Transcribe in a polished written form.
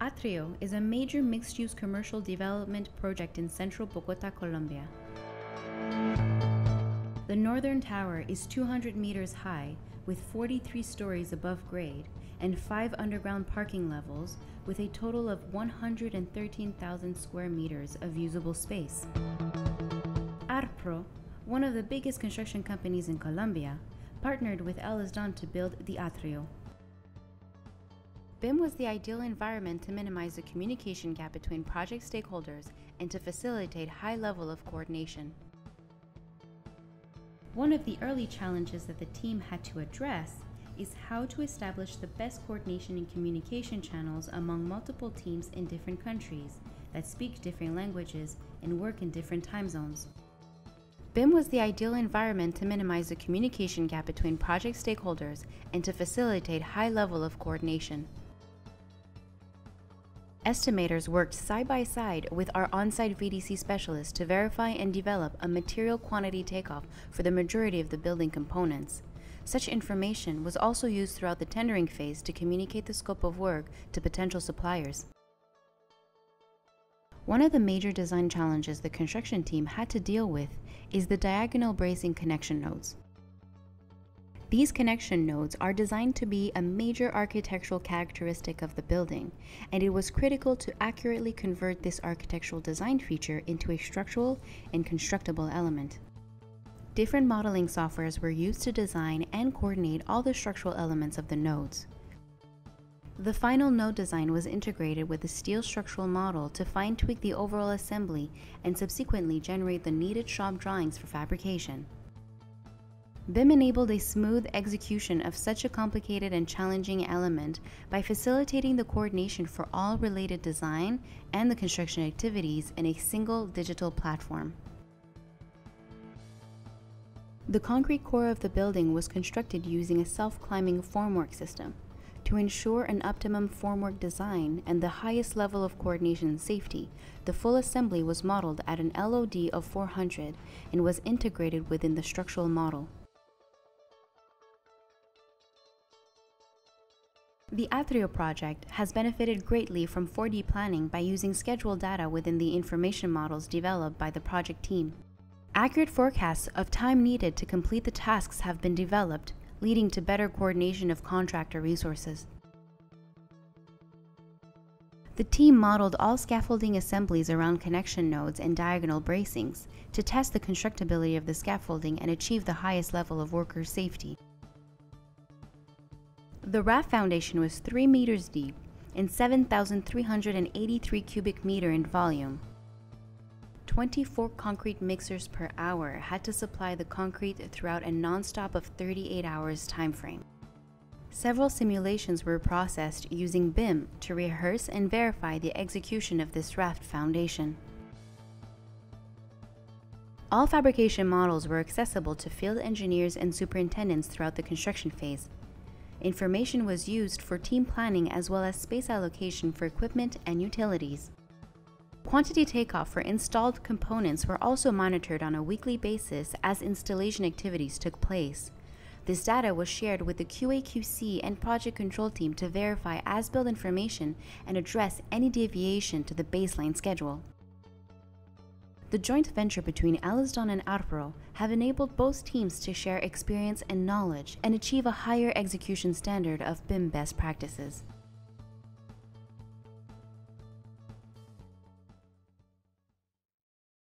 Atrio is a major mixed-use commercial development project in central Bogotá, Colombia. The northern tower is 200 meters high with 43 stories above grade and 5 underground parking levels with a total of 113,000 square meters of usable space. Arpro, one of the biggest construction companies in Colombia, partnered with EllisDon to build the Atrio. BIM was the ideal environment to minimize the communication gap between project stakeholders and to facilitate high level of coordination. One of the early challenges that the team had to address is how to establish the best coordination and communication channels among multiple teams in different countries that speak different languages and work in different time zones. BIM was the ideal environment to minimize the communication gap between project stakeholders and to facilitate high level of coordination. Estimators worked side by side with our on-site VDC specialists to verify and develop a material quantity takeoff for the majority of the building components. Such information was also used throughout the tendering phase to communicate the scope of work to potential suppliers. One of the major design challenges the construction team had to deal with is the diagonal bracing connection nodes. These connection nodes are designed to be a major architectural characteristic of the building, and it was critical to accurately convert this architectural design feature into a structural and constructible element. Different modeling softwares were used to design and coordinate all the structural elements of the nodes. The final node design was integrated with a steel structural model to fine-tweak the overall assembly and subsequently generate the needed shop drawings for fabrication. BIM enabled a smooth execution of such a complicated and challenging element by facilitating the coordination for all related design and the construction activities in a single digital platform. The concrete core of the building was constructed using a self-climbing formwork system to ensure an optimum formwork design and the highest level of coordination and safety. The full assembly was modeled at an LOD of 400 and was integrated within the structural model. The Atrio project has benefited greatly from 4D planning by using scheduled data within the information models developed by the project team. Accurate forecasts of time needed to complete the tasks have been developed, leading to better coordination of contractor resources. The team modeled all scaffolding assemblies around connection nodes and diagonal bracings to test the constructability of the scaffolding and achieve the highest level of worker safety. The raft foundation was 3 meters deep and 7,383 cubic meter in volume. 24 concrete mixers per hour had to supply the concrete throughout a non-stop of 38 hours time frame. Several simulations were processed using BIM to rehearse and verify the execution of this raft foundation. All fabrication models were accessible to field engineers and superintendents throughout the construction phase. Information was used for team planning as well as space allocation for equipment and utilities. Quantity takeoff for installed components were also monitored on a weekly basis as installation activities took place. This data was shared with the QAQC and project control team to verify as-built information and address any deviation to the baseline schedule. The joint venture between EllisDon and Arpro have enabled both teams to share experience and knowledge and achieve a higher execution standard of BIM best practices.